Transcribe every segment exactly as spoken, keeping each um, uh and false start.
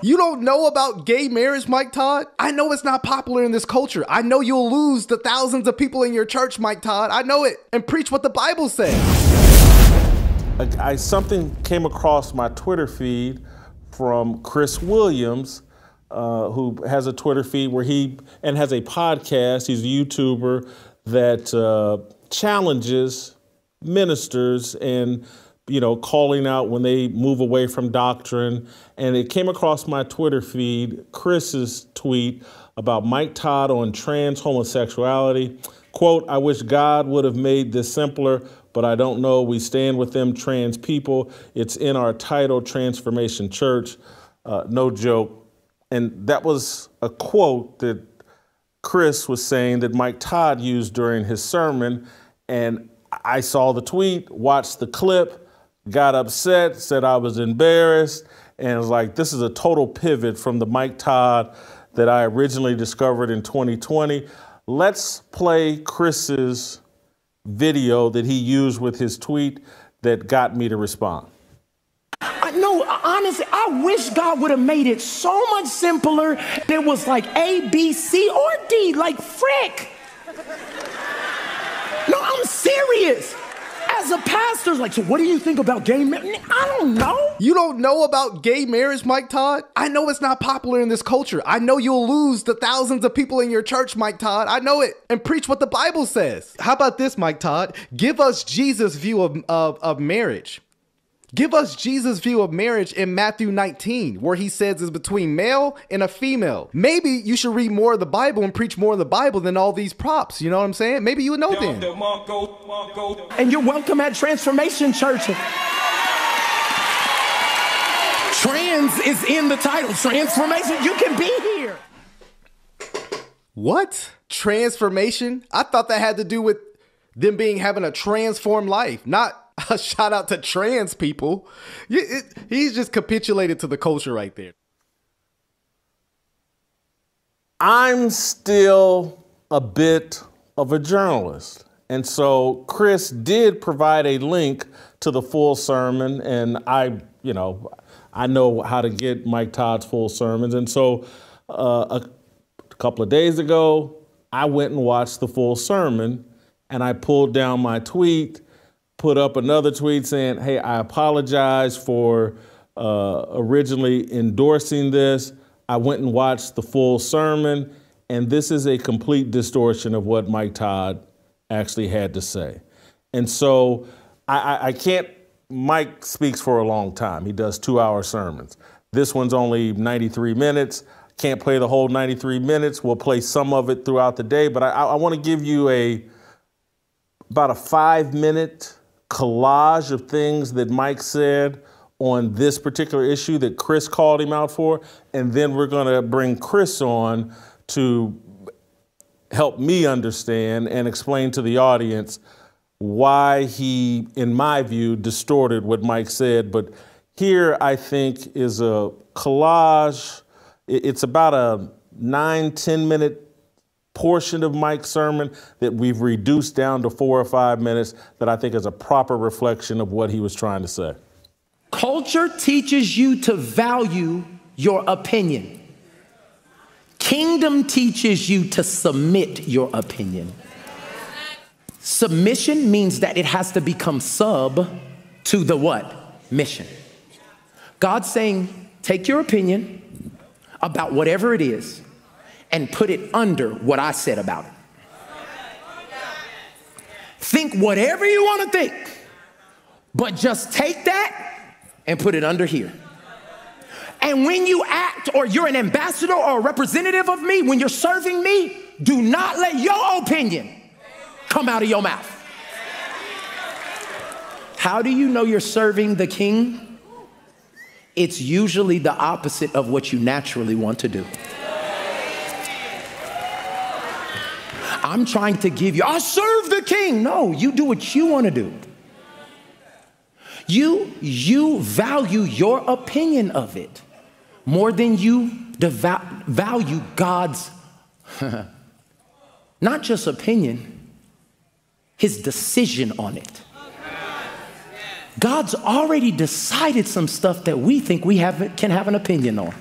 You don't know about gay marriage, Mike Todd? I know it's not popular in this culture. I know you'll lose the thousands of people in your church, Mike Todd. I know it. And preach what the Bible says. I, I, something came across my Twitter feed from Chris Williams, uh, who has a Twitter feed where he, and has a podcast, he's a YouTuber, that uh, challenges ministers and, you know, calling out when they move away from doctrine. And it came across my Twitter feed, Chris's tweet about Mike Todd on trans homosexuality. Quote, "I wish God would have made this simpler, but I don't know. We stand with them trans people. It's in our title, Transformation Church." Uh, no joke. And that was a quote that Chris was saying that Mike Todd used during his sermon. And I saw the tweet, watched the clip, got upset, said I was embarrassed, and it was like, this is a total pivot from the Mike Todd that I originally discovered in twenty twenty. Let's play Chris's video that he used with his tweet that got me to respond. I, no, honestly, I wish God would have made it so much simpler. There was like A, B, C, or D, like frick. No, I'm serious. As a pastor, like, so what do you think about gay marriage? I don't know. You don't know about gay marriage, Mike Todd? I know it's not popular in this culture. I know you'll lose the thousands of people in your church, Mike Todd. I know it. And preach what the Bible says. How about this, Mike Todd? Give us Jesus' view of, of, of marriage. Give us Jesus' view of marriage in Matthew nineteen, where he says it's between male and a female. Maybe you should read more of the Bible and preach more of the Bible than all these props. You know what I'm saying? Maybe you would know then. And you're welcome at Transformation Church. Trans is in the title. Transformation, you can be here. What? Transformation? I thought that had to do with them being having a transformed life, not... a shout out to trans people. He's just capitulated to the culture right there. I'm still a bit of a journalist. And so Chris did provide a link to the full sermon. And I, you know, I know how to get Mike Todd's full sermons. And so uh, a couple of days ago, I went and watched the full sermon and I pulled down my tweet, put up another tweet saying, hey, I apologize for uh, originally endorsing this. I went and watched the full sermon, and this is a complete distortion of what Mike Todd actually had to say. And so I, I, I can't, Mike speaks for a long time. He does two hour sermons. This one's only ninety-three minutes. Can't play the whole ninety-three minutes. We'll play some of it throughout the day, but I, I wanna give you a about a five minute collage of things that Mike said on this particular issue that Chris called him out for. And then we're going to bring Chris on to help me understand and explain to the audience why he, in my view, distorted what Mike said. But here, I think, is a collage. It's about a nine, ten minute portion of Mike's sermon that we've reduced down to four or five minutes that I think is a proper reflection of what he was trying to say. Culture teaches you to value your opinion. Kingdom teaches you to submit your opinion. Submission means that it has to become sub to the what? Mission. God's saying, take your opinion about whatever it is and put it under what I said about it. Think whatever you want to think, but just take that and put it under here. And when you act, or you're an ambassador or a representative of me, when you're serving me, do not let your opinion come out of your mouth. How do you know you're serving the King? It's usually the opposite of what you naturally want to do. I'm trying to give you, I serve the King. No, you do what you want to do. You, you value your opinion of it more than you value God's, not just opinion, his decision on it. God's already decided some stuff that we think we have, can have an opinion on.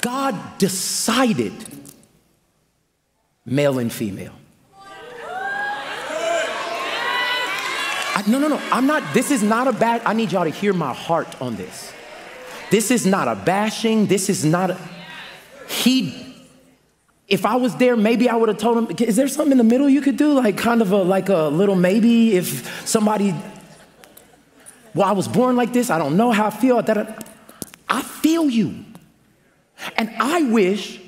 God decided male and female. I, no, no, no, I'm not, this is not a bad, I need y'all to hear my heart on this. This is not a bashing, this is not a, he, if I was there, maybe I would have told him, is there something in the middle you could do? Like kind of a, like a little maybe if somebody, well, I was born like this, I don't know how I feel. That I, I feel you. And I wish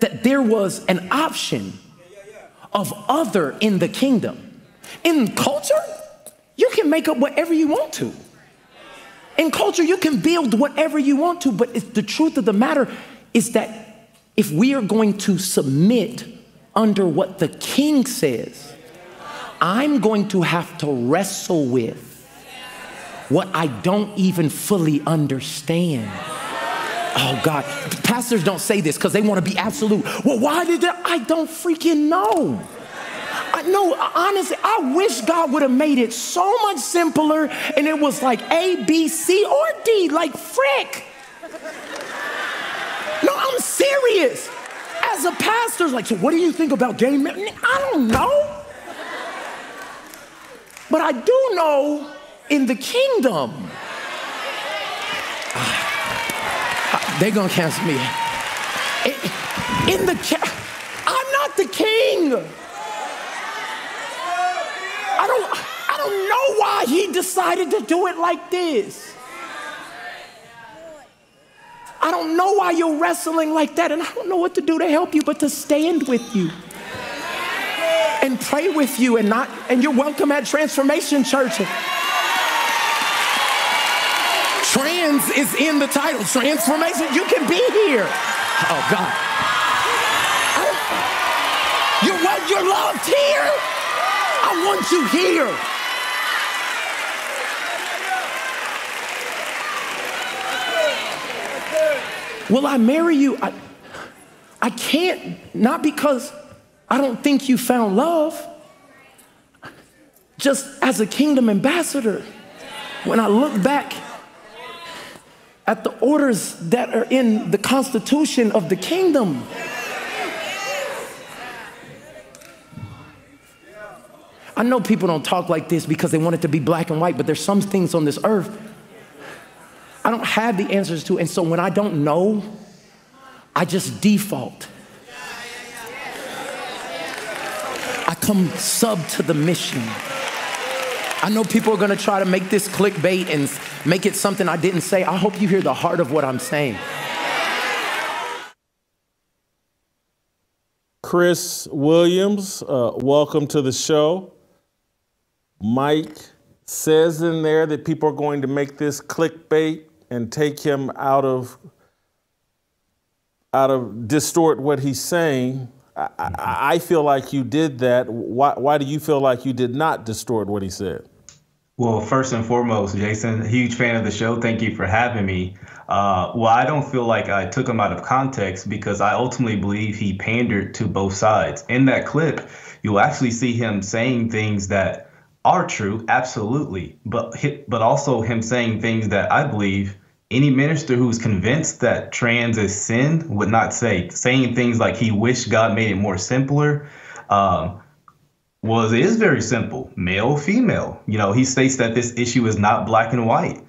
that there was an option of other in the kingdom. In culture, you can make up whatever you want to. In culture, you can build whatever you want to, but it's the truth of the matter is that if we are going to submit under what the king says, I'm going to have to wrestle with what I don't even fully understand. Oh God, pastors don't say this because they want to be absolute. Well, why did that? I don't freaking know. I know, honestly, I wish God would have made it so much simpler and it was like A, B, C, or D, like frick. No, I'm serious. As a pastor, like, so what do you think about gay men? I don't know. But I do know in the kingdom. They're gonna cancel me. In the, I'm not the king. I don't, I don't know why he decided to do it like this. I don't know why you're wrestling like that, and I don't know what to do to help you, but to stand with you and pray with you, and not. And you're welcome at Transformation Church. Trans is in the title. Transformation. You can be here. Oh God. You're what you're loved here. I want you here. Will I marry you? I, I can't, not because I don't think you found love. Just as a kingdom ambassador, when I look back at the orders that are in the Constitution of the kingdom, I know people don't talk like this because they want it to be black and white, but there's some things on this earth I don't have the answers to, and so when I don't know, I just default. I come sub to the mission. I know people are gonna try to make this clickbait and make it something I didn't say. I hope you hear the heart of what I'm saying. Chris Williams, uh, welcome to the show. Mike says in there that people are going to make this clickbait and take him out of, out of distort what he's saying. I, I, I feel like you did that. Why, why do you feel like you did not distort what he said? Well, first and foremost, Jason, huge fan of the show. Thank you for having me. Uh, well, I don't feel like I took him out of context because I ultimately believe he pandered to both sides. In that clip, you'll actually see him saying things that are true, absolutely, but, but also him saying things that I believe any minister who's convinced that trans is sin would not say. Saying things like he wished God made it more simpler. Um, Was it is very simple, male, female. You know, he states that this issue is not black and white.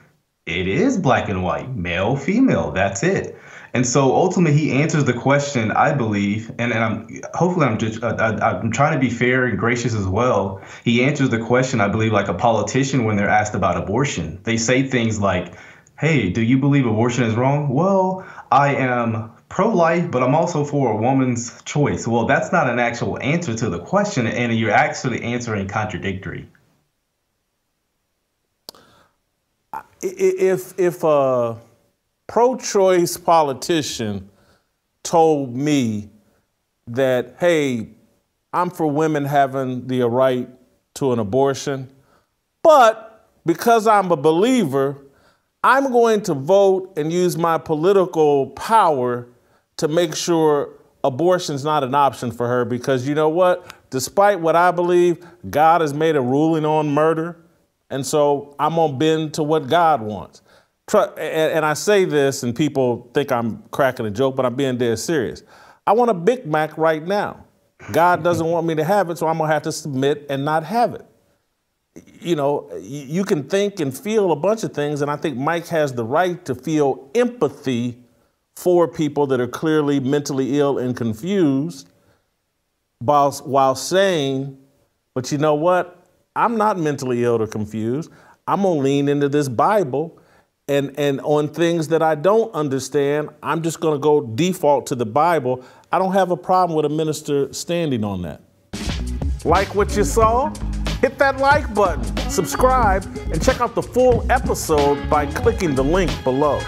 It is black and white, male, female, that's it. And so ultimately he answers the question, I believe, and, and I'm hopefully I'm just, I, I'm trying to be fair and gracious as well. He answers the question, I believe, like a politician when they're asked about abortion. They say things like, hey, do you believe abortion is wrong? Well, I am pro-life, but I'm also for a woman's choice. Well, that's not an actual answer to the question, and you're actually answering contradictory. If, if a pro-choice politician told me that, hey, I'm for women having the right to an abortion, but because I'm a believer, I'm going to vote and use my political power to make sure abortion's not an option for her, because you know what? Despite what I believe, God has made a ruling on murder, and so I'm gonna bend to what God wants. And I say this and people think I'm cracking a joke, but I'm being dead serious. I want a Big Mac right now. God doesn't want me to have it, so I'm going to have to submit and not have it. You know, you can think and feel a bunch of things, and I think Mike has the right to feel empathy for people that are clearly mentally ill and confused while, while saying, but you know what? I'm not mentally ill or confused. I'm going to lean into this Bible, and, and on things that I don't understand, I'm just going to go default to the Bible. I don't have a problem with a minister standing on that. Like what you saw? Hit that like button, subscribe, and check out the full episode by clicking the link below.